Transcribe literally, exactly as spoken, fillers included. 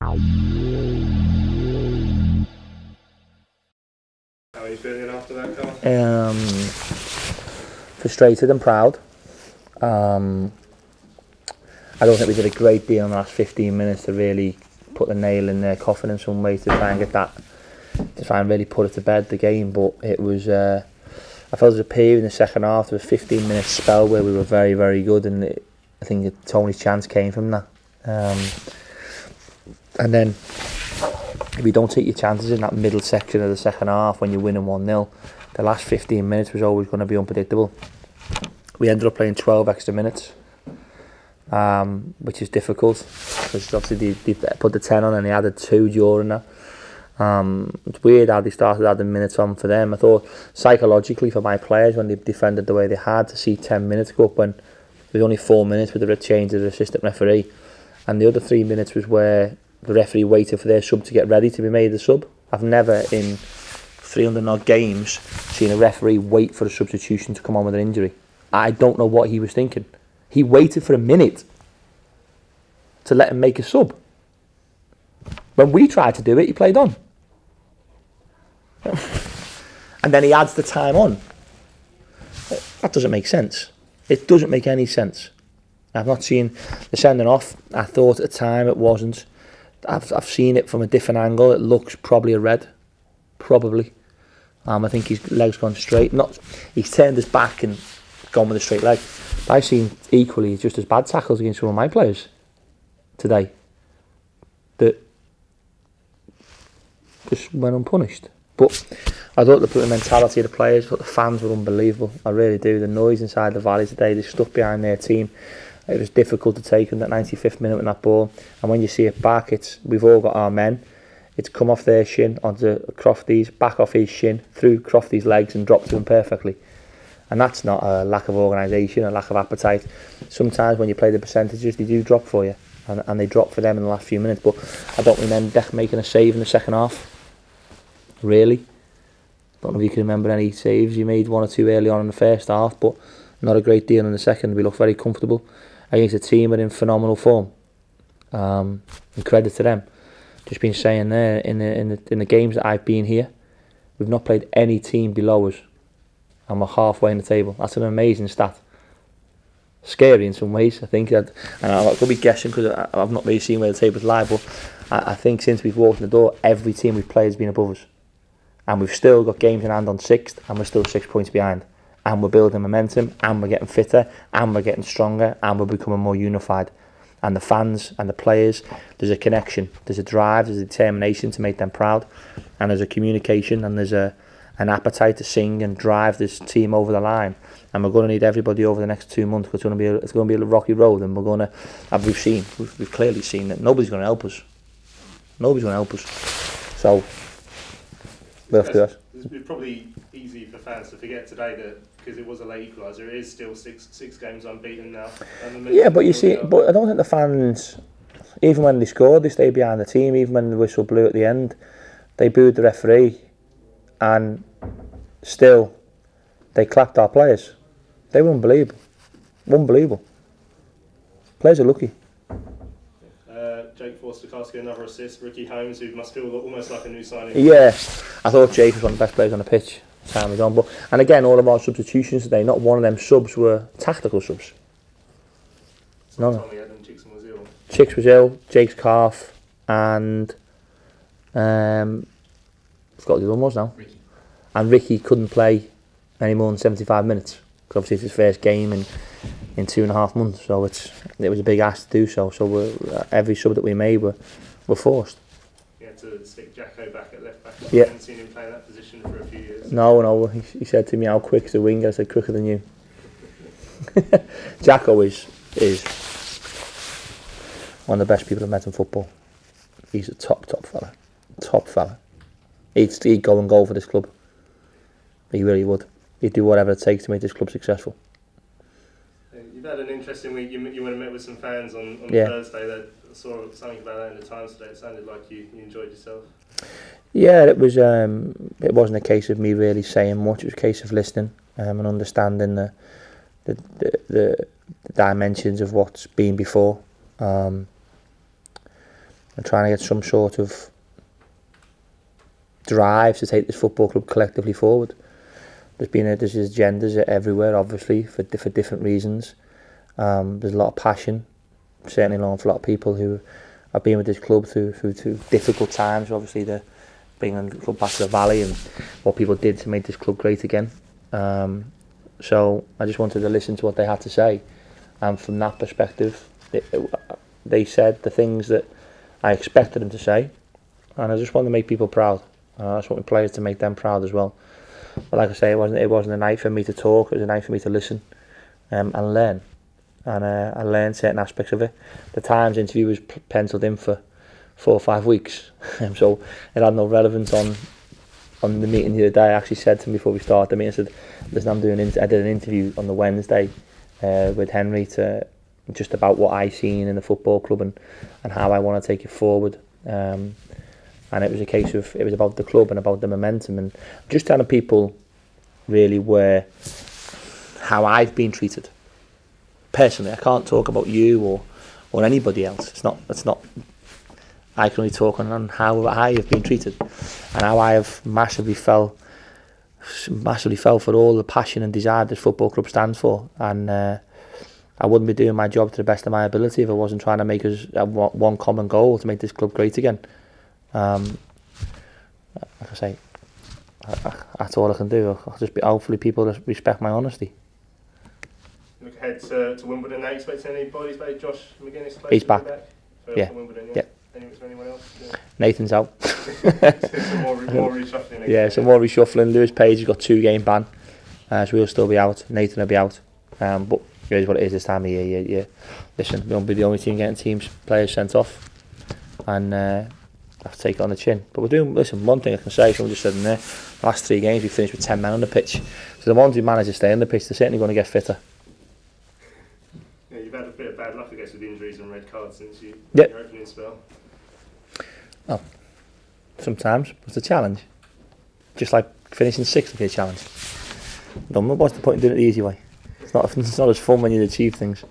How are you feeling after that car? Um, frustrated and proud. Um, I don't think we did a great deal in the last fifteen minutes to really put the nail in their coffin in some way to try and get that, to try and really put it to bed, the game. But it was, uh, I felt there was a period in the second half, there was a fifteen minute spell where we were very, very good, and it, I think Tony's chance came from that. Um, and then if you don't take your chances in that middle section of the second half when you're winning one nil, the last fifteen minutes was always going to be unpredictable. We ended up playing twelve extra minutes, um, which is difficult because obviously they, they put the ten on and they added two during that. Um, it's weird how they started adding minutes on for them. I thought psychologically for my players, when they defended the way they had, to see ten minutes go up when there was only four minutes with the change of the assistant referee, and the other three minutes was where the referee waited for their sub to get ready to be made the sub. I've never in three hundred odd games seen a referee wait for a substitution to come on with an injury. I don't know what he was thinking. He waited for a minute to let him make a sub. When we tried to do it, he played on. And then he adds the time on. That doesn't make sense. It doesn't make any sense. I've not seen the sending off. I thought at the time it wasn't. I've, I've seen it from a different angle. It looks probably a red. Probably. Um, I think his leg's gone straight. Not, he's turned his back and gone with a straight leg. But I've seen equally just as bad tackles against some of my players today that just went unpunished. But I thought the mentality of the players, I thought the fans were unbelievable. I really do. The noise inside the Valley today, they stuck behind their team. It was difficult to take in that ninety-fifth minute with that ball. And when you see it back, it's we've all got our men. It's come off their shin onto Crofty's, back off his shin, through Crofty's legs and dropped to him perfectly. And that's not a lack of organisation, a lack of appetite. Sometimes when you play the percentages, they do drop for you. And, and they drop for them in the last few minutes. But I don't remember Deck making a save in the second half. Really. I don't know if you can remember any saves. You made one or two early on in the first half, but not a great deal in the second. We looked very comfortable against a team that are in phenomenal form. Um, and credit to them. Just been saying there, in the, in the, in the games that I've been here, we've not played any team below us. And we're halfway in the table. That's an amazing stat. Scary in some ways, I think. I'd, and I could be guessing because I've not really seen where the tables lie, but I, I think since we've walked in the door, every team we've played has been above us. And we've still got games in hand on sixth, and we're still six points behind. And we're building momentum, and we're getting fitter, and we're getting stronger, and we're becoming more unified. And the fans and the players, there's a connection, there's a drive, there's a determination to make them proud, and there's a communication, and there's a an appetite to sing and drive this team over the line. And we're going to need everybody over the next two months because it's going to be a, it's going to be a rocky road, and we're going to, as we've seen, we've, we've clearly seen that nobody's going to help us. Nobody's going to help us. So, we'll have to do that. It's probably easy for fans to forget today that because it was a late equaliser, it is still six six games unbeaten now. And yeah, but you see, up. But I don't think the fans, even when they scored, they stayed behind the team. Even when the whistle blew at the end, they booed the referee, and still they clapped our players. They were unbelievable, unbelievable. Players are lucky. Uh, Jake Forster-Casco, another assist. Ricky Holmes, who must feel almost like a new signing. Yeah, I thought Jake was one of the best players on the pitch. Time was on, but and again, all of our substitutions today, not one of them subs were tactical subs. None. Of them. Chicks was ill. Chicks was ill. Jake's calf, and um, I forgot who the other one was now. Ricky. And Ricky couldn't play any more than seventy-five minutes because obviously it's his first game in in two and a half months. So it's it was a big ask to do so. So we're, every sub that we made were were forced. Yeah, to stick Jacko back at left back. Yeah. I haven't seen him play that position for a few years. No, no. He, he said to me, "How quick is the winger?" I said, "Quicker than you." Jacko is is one of the best people I've met in football. He's a top top fella, top fella. He'd, he'd go and goal for this club. He really would. He'd do whatever it takes to make this club successful. You've had an interesting week. You, you went and met with some fans on, on yeah. Thursday. That I saw something about that in the Times today. It sounded like you, you enjoyed yourself. Yeah, it was. Um, it wasn't a case of me really saying much. It was a case of listening um, and understanding the the, the the dimensions of what's been before. Um, and trying to get some sort of drive to take this football club collectively forward. There's been a, there's agendas everywhere, obviously, for for different reasons. Um, there's a lot of passion, certainly along for a lot of people who have been with this club through through, through difficult times. Obviously, the bringing the club back to the Valley and what people did to make this club great again. Um, so I just wanted to listen to what they had to say, and from that perspective, it, it, they said the things that I expected them to say, and I just want to make people proud. Uh, I just want my players to make them proud as well. But like I say, it wasn't it wasn't a night for me to talk. It was a night for me to listen um, and learn. And uh, I learned certain aspects of it. The Times interview was penciled in for four or five weeks, so it had no relevance on on the meeting the other day. I actually said to him before we started the meeting, I said, "Listen, I'm doing. I did an interview on the Wednesday uh, with Henry to just about what I seen in the football club and and how I want to take it forward." Um, And it was a case of, it was about the club and about the momentum and just telling people really where, how I've been treated. Personally, I can't talk about you or, or anybody else. It's not, it's not, I can only talk on, on how I have been treated and how I have massively fell, massively fell for all the passion and desire this football club stands for. And uh, I wouldn't be doing my job to the best of my ability if I wasn't trying to make us uh, one common goal to make this club great again. Um, like I say, I, I, that's all I can do. I'll, I'll just be, hopefully people respect my honesty. Look ahead to, to Wimbledon now. Are you expecting anybody? Josh McGuinness? He's back. back for, yeah. For Wimbledon, yeah. yeah. Anyone else? Yeah. Nathan's out. some more, more reshuffling. Again. Yeah, some more reshuffling. Lewis Page has got two game ban, uh, so he'll still be out. Nathan will be out. Um, but it is what it is this time of year. Yeah, yeah. Listen, we won't be the only team getting teams players sent off, and. Uh, I have to take it on the chin. But we're doing, listen, one thing I can say, someone just said in there, the last three games we finished with ten men on the pitch. So the ones who manage to stay on the pitch, they're certainly going to get fitter. Yeah, you've had a bit of bad luck, I guess, with injuries and red cards since you, yep. your opening spell. Oh, sometimes it's a challenge. Just like finishing sixth would be a challenge. No, what's the point of doing it the easy way? It's not, it's not as fun when you achieve things.